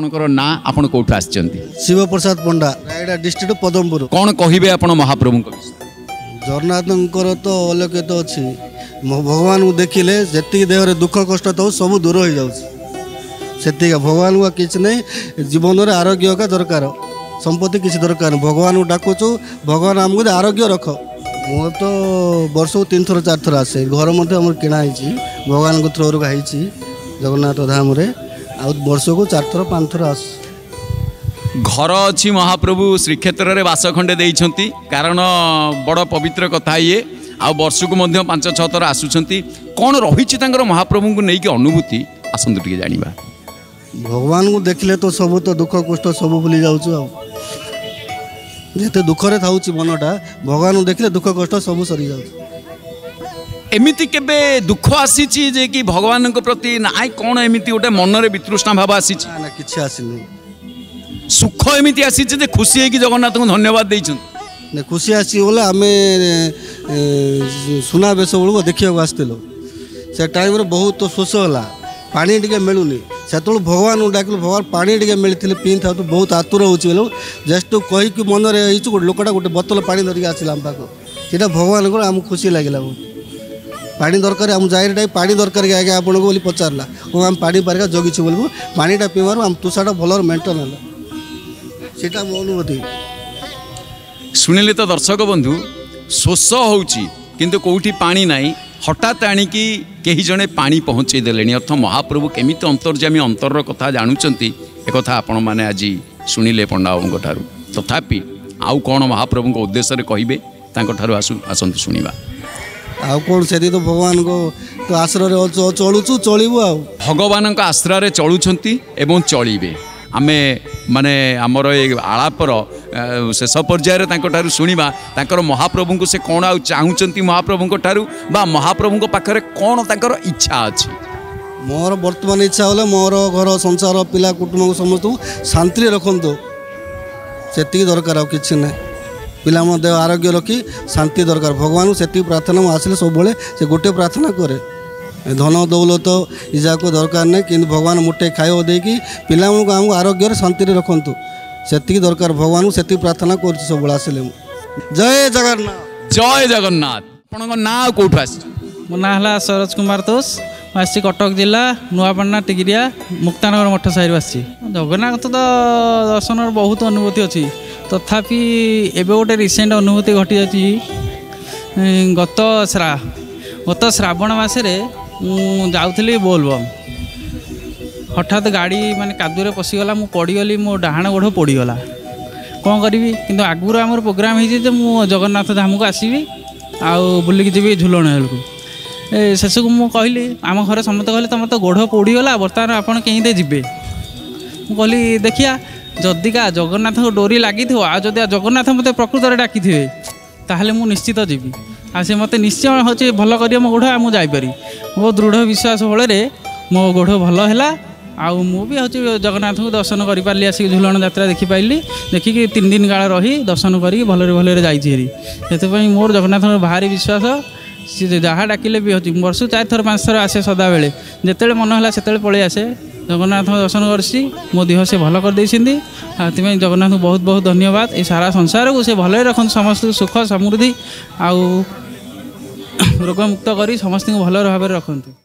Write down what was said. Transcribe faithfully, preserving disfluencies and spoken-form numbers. आपणकर ना आपण कोठु आछंती? शिवप्रसाद पंडा, रायडा डिस्ट्रिक्ट पदमपुर। कौन कहिबे आपण महाप्रभु को? जगन्नाथंकर तो अलौकिक अछि, भगवान को देखिले जति देहरे दुख कष्ट तो सब दूर हो जाउछ। सेतिका भगवान को किछ नै, जीवन रे आरोग्य का दरकार, संपत्ति किसी दरकार। भगवान को डाकुछु, भगवान हमको आरोग्य रख। मो तो वर्ष को तीन थर चार थर आसे, घर मध्य हमर किना हिची, भगवान को थ्रो रु हिची जगन्नाथ धाम रे। आ वर्ष को चार थर पांच थर आस घर अच्छी। महाप्रभु श्रीक्षेत्र रे वास खंडे देइछंती, कारण बड़ पवित्र कथा ये। आ वर्ष को मध्य पांच छ थर आसुछंती। कोन रहिछि तांकर महाप्रभु को नेकी अनुभूति, आसंतु टिके जानिबा। भगवान को देखिले तो सब तो दुख कष्ट सब भूली जाउछु। आ जेते दुख रे थाउछ मनटा, भगवान को देखिले दुख कष्ट सब सरी जाउछ। एमिति केबे दुख आसीछि जे कि भगवान को प्रति नाय कोन एमिति ओटे मन रे वितृष्णा भाव आसीछि? ना किछि आसीनि। सुख एमिति आसीछि जे खुशी है कि जगन्नाथ को धन्यवाद दैछन। ने खुशी आसी होला हमें सुना बेस बळो देखियो आस्तेलो, से टाइम रे बहुत तो शोष होला, पानी टिके मिलुनी। सेतु भगवान डाकिल, भगवान पानी टे मिले पी था तो बहुत आतुर हो। जस्ट कहीकि मन गोटे लोकटा गोटे बोतल पानी धरिक आसला आम पाक, सीटा भगवान को आम खुशी लगे। पानी दरकार आम जाए पानी दरकार आगे आपको बोली पचारा, हाँ आम पानी पारिका जगिचु बोलूँ, पानीटा पीबार आम तुषाटा भल मेन्टेन है। सीटा मो अनुभूति। शुणिले तो दर्शक बंधु, शोष हो किंतु कोठी पानी नाई, हठात आणिकी केही जणे पानी पहुँचे देलेनी। अर्थ महाप्रभु केमिति अंतर्जामी अंतर कथा जानुचंती। ए कथा आपण माने आजि सुनिले पंडा बाबूंक ठारू। तथापि आउ कोन महाप्रभुक उद्देश्य रे कहिबे तांक ठारू आसु आसंतु सुनिबा। आउ कोन सेदी तो भगवान को तो आश्रय रे चलुचु, चलिबो। आउ भगवान का आश्रय रे चलुचंती एवं चलिबे। आमे माने हमर ए आलापर शेष पर्यायर तांक ठारू सुनिबा तांकर महाप्रभु को से कौन आ चाहूचंती महाप्रभु को ठारू, बा महाप्रभु को पाखरे कौन तांकर इच्छा अछि। मोर वर्तमान इच्छा होले मोर घर संसार पिला कुटुंब समस्त शांति रखंतु, सेती दरकार। आ किछ नै, पिला मो देह आरोग्य रखी शांति दरकार। भगवान सेती प्रार्थना में आसले सब बेले से गोटे प्रार्थना करे, धन दौलत इजा को दरकार नहीं, कि भगवान मुठे खाइब दे कि पिला मन को आम आरोग्य शांति रखंतु, सेती दरकार। भगवान को सेती प्रार्थना कर सब आसिले। जय जगन्नाथ। जय जगन्नाथ। आपन ना कोठ आस? मो ना है सरज कुमार तोष, मुझे कटक जिला नुआपना टिगरिया मुक्तानगर मठ साहिब आसी। जगन्नाथ तो दर्शन बहुत अनुभूति अच्छी, तथापि एवं गोटे रिसेंट अनुभूति घटी जाती। गत श्रा गत श्रावण मसरे मुझे बोलबम, हठात गाड़ी माने कादुरे पशिगला, मु पड़गली, मो डाहाण गोड़ पड़गला, कौन करी? कि आगुरी आम प्रोग्राम हो मु जगन्नाथ धाम को आसवि आलिकी जी झूलण बेलू। शेष को मुझे कहली आम घर समस्त कहले तुम तो गोड़ पोड़गला, बर्तमान आपड़ कहीं जीवे। मुझे कहली देखिया जदिका जगन्नाथ को डोरी लगी थो, आ जदि जगन्नाथ मत प्रकृत में डाकी थे ताहले मु निश्चित जीवी। आ से मत निश्चय हूँ भल कर मो गोड़ मुझे जापरि। मो दृढ़ विश्वास बल मो गोड़ भल है। आउ मु भी हूँ जगन्नाथ को दर्शन कर पारि, आसिक झूलण यात्रा देखिपारि, देखिकी तीन दिन काल रही दर्शन करी भलरे भलरे जाइछेरी। सेतपई मोर जगन्नाथ भारी विश्वास, सी जहाँ डाकिले भी हूँ। वर्ष चार थर पाँच थर आसे, सदाबेले जितेबेले मन है सेतेबेले पळेई आसे। जगन्नाथ दर्शन करसी, मो देह से भल कर देइछिंदी। आतिमे जगन्नाथ बहुत बहुत धन्यवाद। ए सारा संसार को से भलरे रखन, समस्त सुख समृद्धि आउ रोगमुक्त करी समस्त भलरे भाबरे रखंतु।